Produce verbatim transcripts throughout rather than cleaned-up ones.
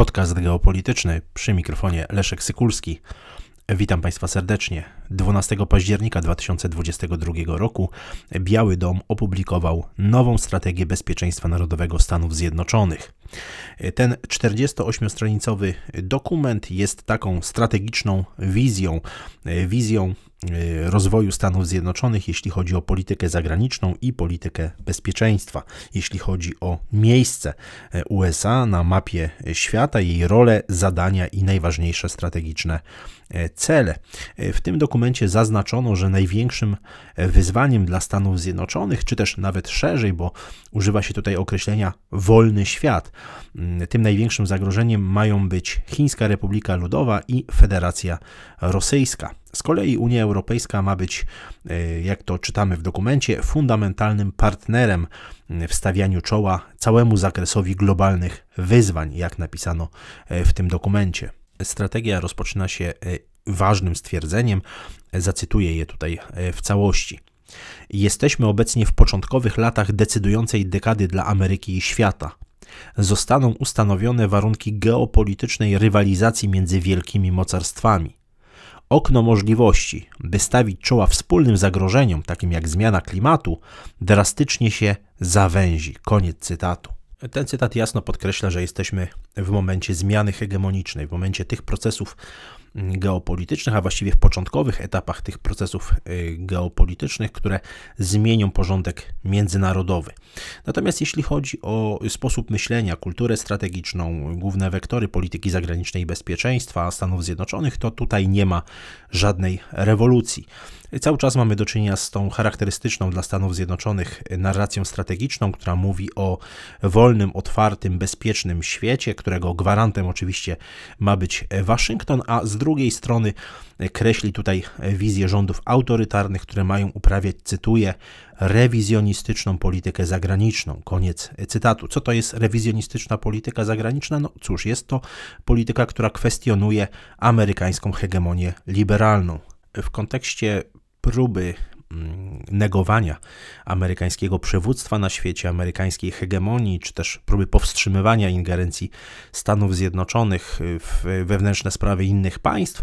Podcast geopolityczny, przy mikrofonie Leszek Sykulski. Witam Państwa serdecznie. dwunastego października dwa tysiące dwudziestego drugiego roku Biały Dom opublikował nową strategię bezpieczeństwa narodowego Stanów Zjednoczonych. Ten czterdziestoośmiostronicowy dokument jest taką strategiczną wizją, wizją rozwoju Stanów Zjednoczonych, jeśli chodzi o politykę zagraniczną i politykę bezpieczeństwa, jeśli chodzi o miejsce U S A na mapie świata, jej rolę, zadania i najważniejsze strategiczne cele. W tym dokumencie zaznaczono, że największym wyzwaniem dla Stanów Zjednoczonych, czy też nawet szerzej, bo używa się tutaj określenia wolny świat, tym największym zagrożeniem mają być Chińska Republika Ludowa i Federacja Rosyjska. Z kolei Unia Europejska ma być, jak to czytamy w dokumencie, fundamentalnym partnerem w stawianiu czoła całemu zakresowi globalnych wyzwań, jak napisano w tym dokumencie. Strategia rozpoczyna się ważnym stwierdzeniem, zacytuję je tutaj w całości. Jesteśmy obecnie w początkowych latach decydującej dekady dla Ameryki i świata. Zostaną ustanowione warunki geopolitycznej rywalizacji między wielkimi mocarstwami. Okno możliwości, by stawić czoła wspólnym zagrożeniom, takim jak zmiana klimatu, drastycznie się zawęzi. Koniec cytatu. Ten cytat jasno podkreśla, że jesteśmy w momencie zmiany hegemonicznej, w momencie tych procesów geopolitycznych, a właściwie w początkowych etapach tych procesów geopolitycznych, które zmienią porządek międzynarodowy. Natomiast jeśli chodzi o sposób myślenia, kulturę strategiczną, główne wektory polityki zagranicznej i bezpieczeństwa Stanów Zjednoczonych, to tutaj nie ma żadnej rewolucji. Cały czas mamy do czynienia z tą charakterystyczną dla Stanów Zjednoczonych narracją strategiczną, która mówi o wolnym, otwartym, bezpiecznym świecie, którego gwarantem oczywiście ma być Waszyngton, a z drugiej strony kreśli tutaj wizję rządów autorytarnych, które mają uprawiać, cytuję, rewizjonistyczną politykę zagraniczną. Koniec cytatu. Co to jest rewizjonistyczna polityka zagraniczna? No cóż, jest to polityka, która kwestionuje amerykańską hegemonię liberalną. W kontekście próby negowania amerykańskiego przywództwa na świecie, amerykańskiej hegemonii, czy też próby powstrzymywania ingerencji Stanów Zjednoczonych w wewnętrzne sprawy innych państw,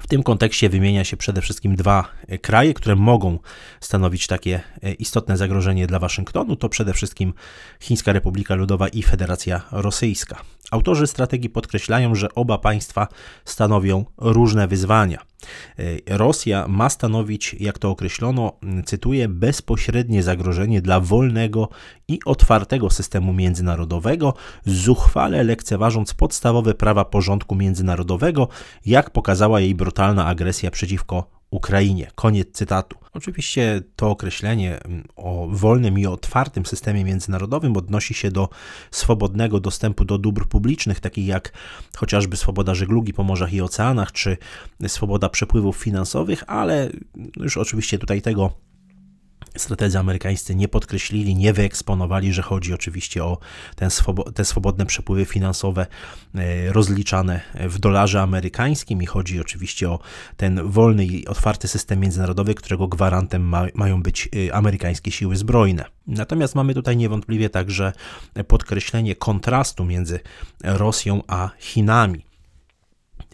w tym kontekście wymienia się przede wszystkim dwa kraje, które mogą stanowić takie istotne zagrożenie dla Waszyngtonu. To przede wszystkim Chińska Republika Ludowa i Federacja Rosyjska. Autorzy strategii podkreślają, że oba państwa stanowią różne wyzwania. Rosja ma stanowić, jak to określono, cytuję, bezpośrednie zagrożenie dla wolnego i otwartego systemu międzynarodowego, zuchwale lekceważąc podstawowe prawa porządku międzynarodowego, jak pokazała jej brutalna agresja przeciwko Ukrainie. Koniec cytatu. Oczywiście to określenie o wolnym i otwartym systemie międzynarodowym odnosi się do swobodnego dostępu do dóbr publicznych, takich jak chociażby swoboda żeglugi po morzach i oceanach, czy swoboda przepływów finansowych, ale już oczywiście tutaj tego strategzy amerykańscy nie podkreślili, nie wyeksponowali, że chodzi oczywiście o ten swobo- te swobodne przepływy finansowe rozliczane w dolarze amerykańskim i chodzi oczywiście o ten wolny i otwarty system międzynarodowy, którego gwarantem ma- mają być amerykańskie siły zbrojne. Natomiast mamy tutaj niewątpliwie także podkreślenie kontrastu między Rosją a Chinami.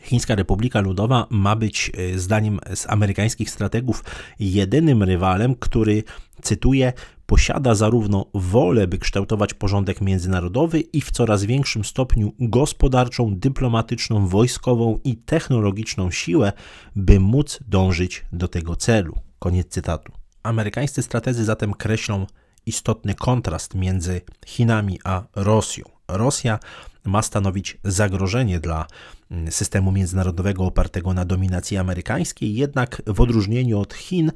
Chińska Republika Ludowa ma być, zdaniem amerykańskich strategów, jedynym rywalem, który, cytuję, posiada zarówno wolę, by kształtować porządek międzynarodowy i w coraz większym stopniu gospodarczą, dyplomatyczną, wojskową i technologiczną siłę, by móc dążyć do tego celu. Koniec cytatu. Amerykańscy strategzy zatem kreślą istotny kontrast między Chinami a Rosją. Rosja ma stanowić zagrożenie dla systemu międzynarodowego opartego na dominacji amerykańskiej, jednak w odróżnieniu od Chin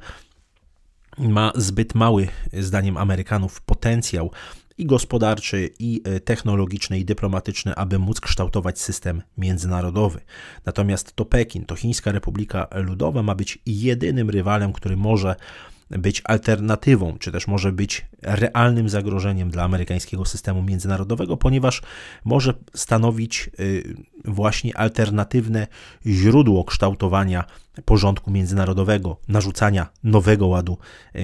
ma zbyt mały, zdaniem Amerykanów, potencjał i gospodarczy, i technologiczny, i dyplomatyczny, aby móc kształtować system międzynarodowy. Natomiast to Pekin, to Chińska Republika Ludowa ma być jedynym rywalem, który może być alternatywą, czy też może być realnym zagrożeniem dla amerykańskiego systemu międzynarodowego, ponieważ może stanowić właśnie alternatywne źródło kształtowania porządku międzynarodowego, narzucania nowego ładu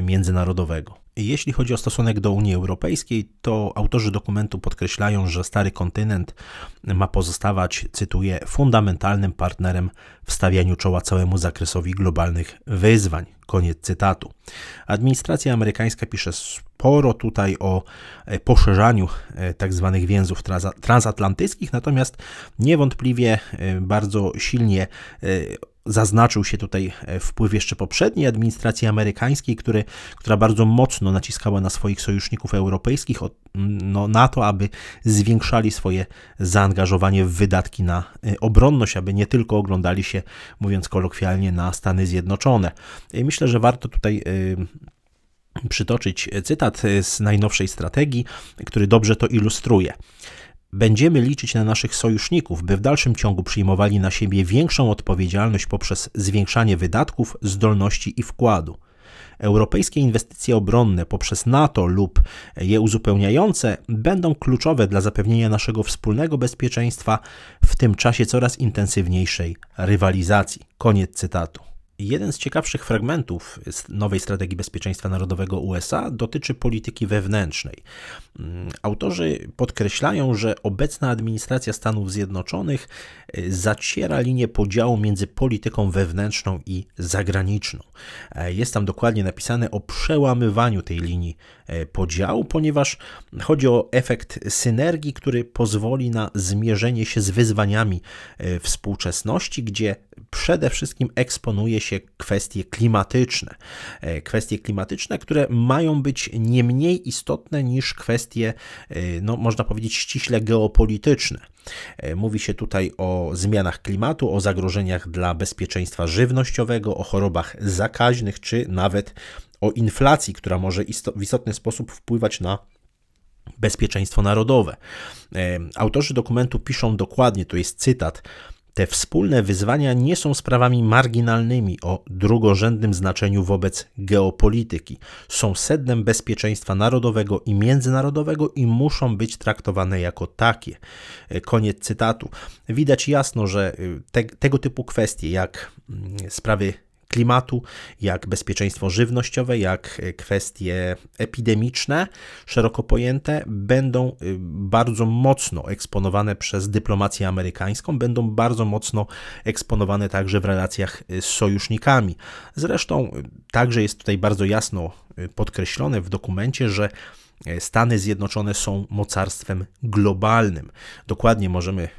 międzynarodowego. Jeśli chodzi o stosunek do Unii Europejskiej, to autorzy dokumentu podkreślają, że stary kontynent ma pozostawać, cytuję, fundamentalnym partnerem w stawianiu czoła całemu zakresowi globalnych wyzwań. Koniec cytatu. Administracja amerykańska pisze sporo tutaj o poszerzaniu tzw. więzów transatlantyckich, natomiast niewątpliwie bardzo silnie zaznaczył się tutaj wpływ jeszcze poprzedniej administracji amerykańskiej, który, która bardzo mocno naciskała na swoich sojuszników europejskich no, na to, aby zwiększali swoje zaangażowanie w wydatki na obronność, aby nie tylko oglądali się, mówiąc kolokwialnie, na Stany Zjednoczone. Myślę, że warto tutaj y, przytoczyć cytat z najnowszej strategii, który dobrze to ilustruje. Będziemy liczyć na naszych sojuszników, by w dalszym ciągu przyjmowali na siebie większą odpowiedzialność poprzez zwiększanie wydatków, zdolności i wkładu. Europejskie inwestycje obronne poprzez NATO lub je uzupełniające będą kluczowe dla zapewnienia naszego wspólnego bezpieczeństwa w tym czasie coraz intensywniejszej rywalizacji. Koniec cytatu. Jeden z ciekawszych fragmentów nowej strategii bezpieczeństwa narodowego U S A dotyczy polityki wewnętrznej. Autorzy podkreślają, że obecna administracja Stanów Zjednoczonych zaciera linię podziału między polityką wewnętrzną i zagraniczną. Jest tam dokładnie napisane o przełamywaniu tej linii podziału, ponieważ chodzi o efekt synergii, który pozwoli na zmierzenie się z wyzwaniami współczesności, gdzie przede wszystkim eksponuje się kwestie klimatyczne. Kwestie klimatyczne, które mają być nie mniej istotne niż kwestie, no, można powiedzieć, ściśle geopolityczne. Mówi się tutaj o zmianach klimatu, o zagrożeniach dla bezpieczeństwa żywnościowego, o chorobach zakaźnych, czy nawet o inflacji, która może w istotny sposób wpływać na bezpieczeństwo narodowe. Autorzy dokumentu piszą dokładnie, to jest cytat, te wspólne wyzwania nie są sprawami marginalnymi o drugorzędnym znaczeniu wobec geopolityki. Są sednem bezpieczeństwa narodowego i międzynarodowego i muszą być traktowane jako takie. Koniec cytatu. Widać jasno, że te, tego typu kwestie jak sprawy klimatu, jak bezpieczeństwo żywnościowe, jak kwestie epidemiczne, szeroko pojęte, będą bardzo mocno eksponowane przez dyplomację amerykańską, będą bardzo mocno eksponowane także w relacjach z sojusznikami. Zresztą także jest tutaj bardzo jasno podkreślone w dokumencie, że Stany Zjednoczone są mocarstwem globalnym. Dokładnie możemy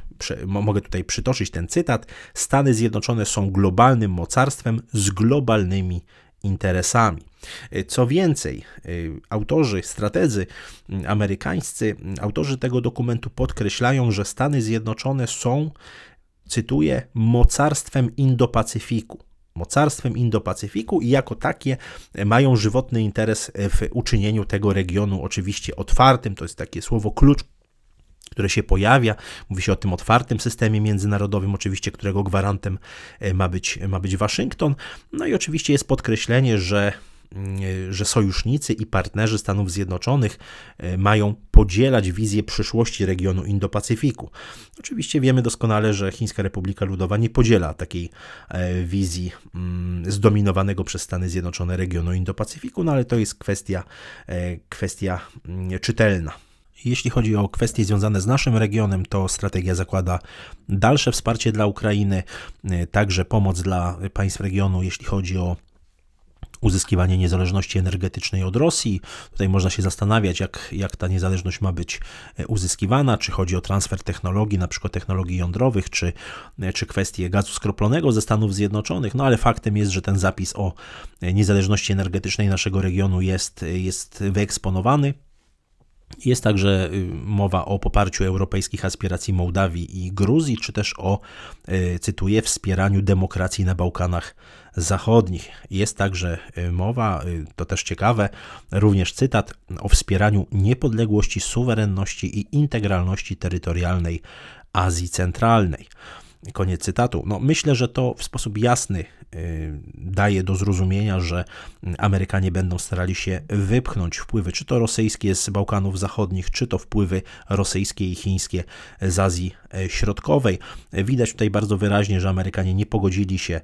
Mogę tutaj przytoczyć ten cytat. Stany Zjednoczone są globalnym mocarstwem z globalnymi interesami. Co więcej, autorzy, strategzy amerykańscy, autorzy tego dokumentu podkreślają, że Stany Zjednoczone są, cytuję, mocarstwem Indo-Pacyfiku. Mocarstwem Indo-Pacyfiku i jako takie mają żywotny interes w uczynieniu tego regionu oczywiście otwartym. To jest takie słowo klucz, które się pojawia. Mówi się o tym otwartym systemie międzynarodowym, oczywiście, którego gwarantem ma być, ma być Waszyngton. No i oczywiście jest podkreślenie, że, że sojusznicy i partnerzy Stanów Zjednoczonych mają podzielać wizję przyszłości regionu Indo-Pacyfiku. Oczywiście wiemy doskonale, że Chińska Republika Ludowa nie podziela takiej wizji zdominowanego przez Stany Zjednoczone regionu Indo-Pacyfiku, no ale to jest kwestia, kwestia czytelna. Jeśli chodzi o kwestie związane z naszym regionem, to strategia zakłada dalsze wsparcie dla Ukrainy, także pomoc dla państw regionu, jeśli chodzi o uzyskiwanie niezależności energetycznej od Rosji. Tutaj można się zastanawiać, jak, jak ta niezależność ma być uzyskiwana, czy chodzi o transfer technologii, na przykład technologii jądrowych, czy, czy kwestie gazu skroplonego ze Stanów Zjednoczonych, no ale faktem jest, że ten zapis o niezależności energetycznej naszego regionu jest, jest wyeksponowany. Jest także mowa o poparciu europejskich aspiracji Mołdawii i Gruzji, czy też o, cytuję, wspieraniu demokracji na Bałkanach Zachodnich. Jest także mowa, to też ciekawe, również cytat, o wspieraniu niepodległości, suwerenności i integralności terytorialnej Azji Centralnej. Koniec cytatu. No, myślę, że to w sposób jasny daje do zrozumienia, że Amerykanie będą starali się wypchnąć wpływy, czy to rosyjskie z Bałkanów Zachodnich, czy to wpływy rosyjskie i chińskie z Azji Środkowej. Widać tutaj bardzo wyraźnie, że Amerykanie nie pogodzili się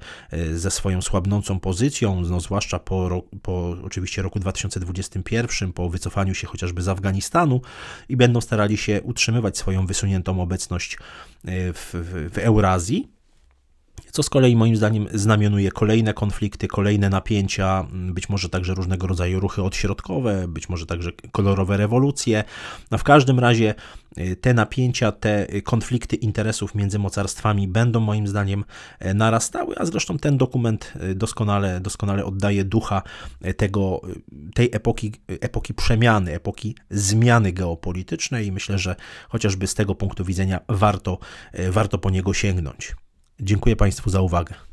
ze swoją słabnącą pozycją, no zwłaszcza po, po oczywiście roku dwa tysiące dwudziestym pierwszym, po wycofaniu się chociażby z Afganistanu, i będą starali się utrzymywać swoją wysuniętą obecność w, w, w Eurazji, co z kolei moim zdaniem znamionuje kolejne konflikty, kolejne napięcia, być może także różnego rodzaju ruchy odśrodkowe, być może także kolorowe rewolucje. No w każdym razie te napięcia, te konflikty interesów między mocarstwami będą moim zdaniem narastały, a zresztą ten dokument doskonale, doskonale oddaje ducha tego, tej epoki, epoki przemiany, epoki zmiany geopolitycznej, i myślę, że chociażby z tego punktu widzenia warto, warto po niego sięgnąć. Dziękuję Państwu za uwagę.